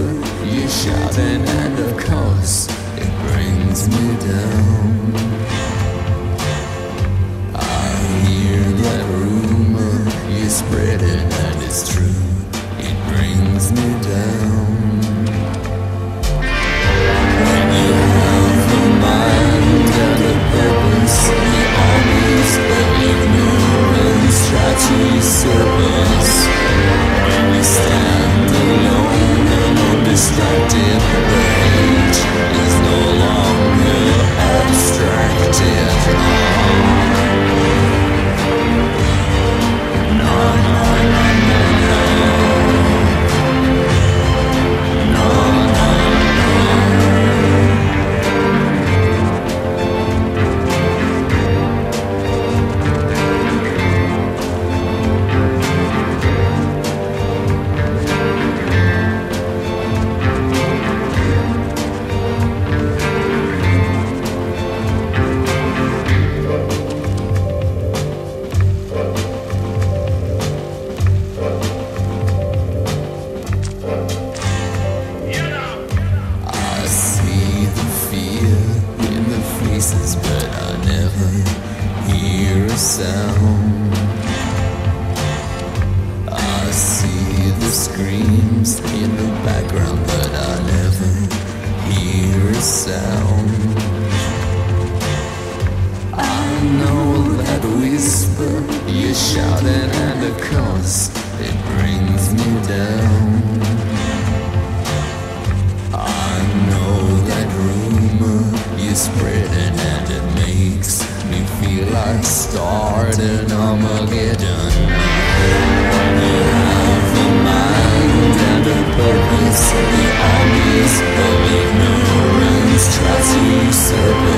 you shouting, and of course it brings me down. I hear that rumor you're spreading, and it's true, it brings me down. When you have a mind and a purpose, you always feel ignorance, try to usurp us. When you stand alone and undistracted, the hate is no longer abstracted. But I never hear a sound. I see the screams in the background, but I never hear a sound. I know that whisper you're shouting, and of course it brings me down. I know that rumor you're spreading, like starting Armageddon. When you have a mind and a purpose, the armies of ignorance tries to usurp it.